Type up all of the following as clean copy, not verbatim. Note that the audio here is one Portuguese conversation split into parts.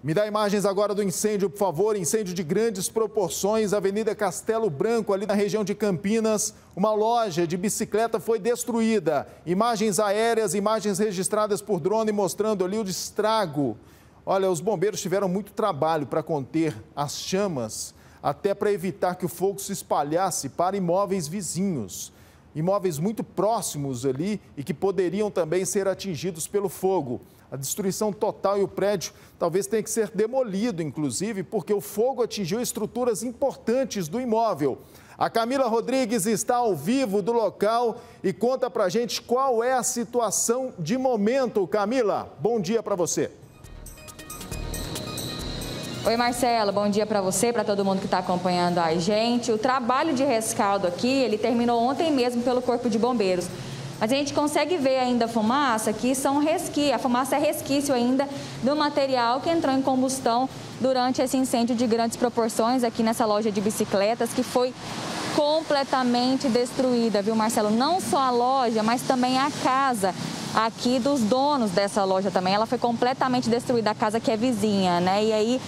Me dá imagens agora do incêndio, por favor. Incêndio de grandes proporções, Avenida Castelo Branco, ali na região de Campinas. Uma loja de bicicleta foi destruída. Imagens aéreas, imagens registradas por drone mostrando ali o estrago. Olha, os bombeiros tiveram muito trabalho para conter as chamas, até para evitar que o fogo se espalhasse para imóveis vizinhos. Imóveis muito próximos ali e que poderiam também ser atingidos pelo fogo. A destruição total e o prédio talvez tenha que ser demolido, inclusive, porque o fogo atingiu estruturas importantes do imóvel. A Camila Rodrigues está ao vivo do local e conta pra gente qual é a situação de momento. Camila, bom dia pra você. Oi, Marcelo, bom dia para você, para todo mundo que está acompanhando a gente. O trabalho de rescaldo aqui, ele terminou ontem mesmo pelo Corpo de Bombeiros. Mas a gente consegue ver ainda a fumaça, que são resquícios, a fumaça é resquício ainda do material que entrou em combustão durante esse incêndio de grandes proporções aqui nessa loja de bicicletas, que foi completamente destruída, viu, Marcelo? Não só a loja, mas também a casa aqui dos donos dessa loja também. Ela foi completamente destruída, a casa que é vizinha, né? E aí,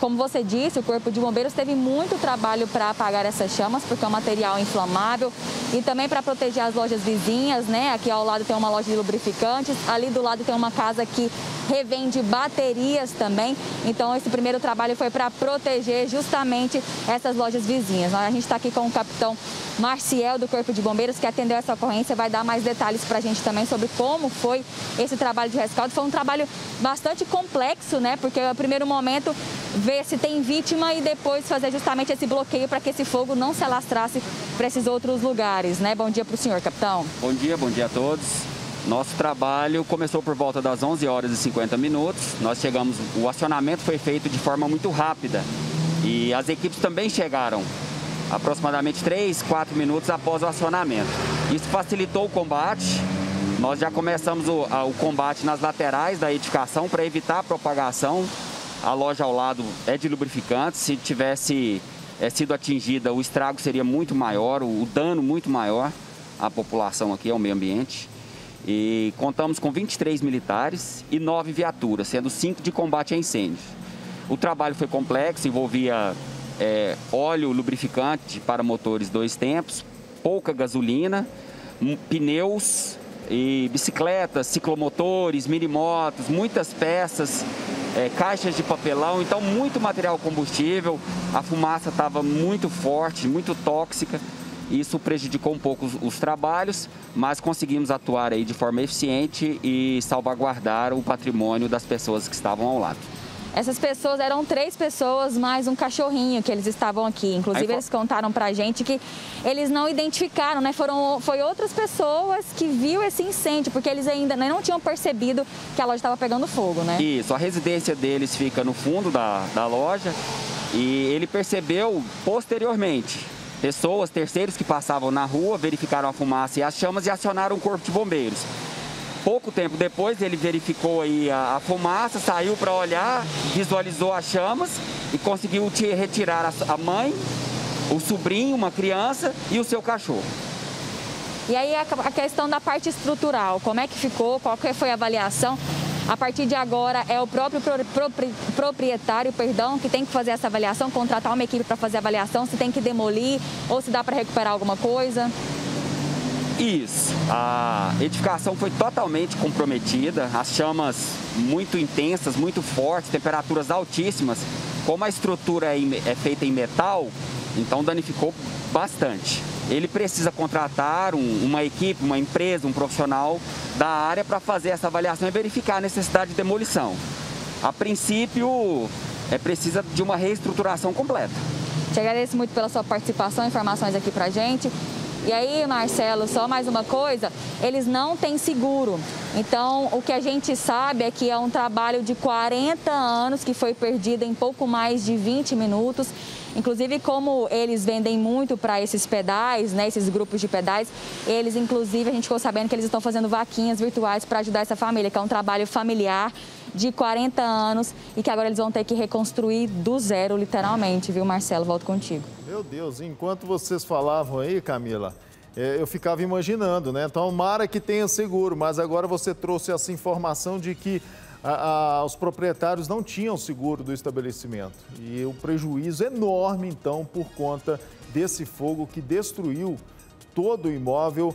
como você disse, o Corpo de Bombeiros teve muito trabalho para apagar essas chamas, porque é um material inflamável, e também para proteger as lojas vizinhas, né? Aqui ao lado tem uma loja de lubrificantes, ali do lado tem uma casa que revende baterias também. Então, esse primeiro trabalho foi para proteger justamente essas lojas vizinhas. A gente está aqui com o capitão Marciel do Corpo de Bombeiros, que atendeu essa ocorrência, vai dar mais detalhes para a gente também sobre como foi esse trabalho de rescaldo. Foi um trabalho bastante complexo, né? Porque no primeiro momento ver se tem vítima e depois fazer justamente esse bloqueio para que esse fogo não se alastrasse para esses outros lugares, né? Bom dia para o senhor, capitão. Bom dia a todos. Nosso trabalho começou por volta das 11h50. Nós chegamos, o acionamento foi feito de forma muito rápida e as equipes também chegaram aproximadamente 3 a 4 minutos após o acionamento. Isso facilitou o combate. Nós já começamos o combate nas laterais da edificação para evitar a propagação. A loja ao lado é de lubrificantes, se tivesse sido atingida, o estrago seria muito maior, o dano muito maior à população aqui, ao meio ambiente. E contamos com 23 militares e 9 viaturas, sendo 5 de combate a incêndio. O trabalho foi complexo, envolvia óleo lubrificante para motores 2 tempos, pouca gasolina, pneus e bicicletas, ciclomotores, minimotos, muitas peças, caixas de papelão, então muito material combustível, a fumaça estava muito forte, muito tóxica, isso prejudicou um pouco os trabalhos, mas conseguimos atuar aí de forma eficiente e salvaguardar o patrimônio das pessoas que estavam ao lado. Essas pessoas eram 3 pessoas, mais um cachorrinho que eles estavam aqui. Inclusive, eles contaram pra gente que eles não identificaram, né? Foi outras pessoas que viu esse incêndio, porque eles ainda não tinham percebido que a loja estava pegando fogo, né? Isso, a residência deles fica no fundo da loja e ele percebeu posteriormente. Pessoas, terceiros que passavam na rua, verificaram a fumaça e as chamas e acionaram o Corpo de Bombeiros. Pouco tempo depois, ele verificou aí a fumaça, saiu para olhar, visualizou as chamas e conseguiu retirar a mãe, o sobrinho, uma criança e o seu cachorro. E aí a questão da parte estrutural, como é que ficou, qual que foi a avaliação? A partir de agora é o próprio proprietário, perdão, que tem que fazer essa avaliação, contratar uma equipe para fazer a avaliação, se tem que demolir ou se dá para recuperar alguma coisa? Isso, a edificação foi totalmente comprometida, as chamas muito intensas, muito fortes, temperaturas altíssimas. Como a estrutura é feita em metal, então danificou bastante. Ele precisa contratar uma equipe, uma empresa, um profissional da área para fazer essa avaliação e verificar a necessidade de demolição. A princípio, precisa de uma reestruturação completa. Te agradeço muito pela sua participação, informações aqui para a gente. E aí, Marcelo, só mais uma coisa, eles não têm seguro. Então, o que a gente sabe é que é um trabalho de 40 anos que foi perdido em pouco mais de 20 minutos. Inclusive, como eles vendem muito para esses pedais, né, esses grupos de pedais, eles, inclusive, a gente ficou sabendo que eles estão fazendo vaquinhas virtuais para ajudar essa família, que é um trabalho familiar de 40 anos e que agora eles vão ter que reconstruir do zero, literalmente, viu, Marcelo? Volto contigo. Meu Deus, enquanto vocês falavam aí, Camila, eu ficava imaginando, né? Tomara que tenha seguro, mas agora você trouxe essa informação de que os proprietários não tinham seguro do estabelecimento. E o prejuízo enorme, então, por conta desse fogo que destruiu todo o imóvel,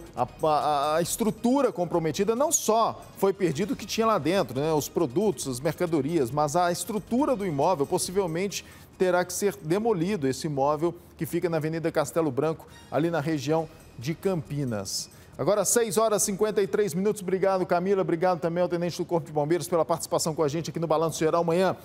a estrutura comprometida. Não só foi perdido o que tinha lá dentro, né, os produtos, as mercadorias, mas a estrutura do imóvel possivelmente terá que ser demolido, esse imóvel que fica na Avenida Castelo Branco, ali na região de Campinas. Agora 6h53. Obrigado, Camila. Obrigado também ao Tenente do Corpo de Bombeiros pela participação com a gente aqui no Balanço Geral. Amanhã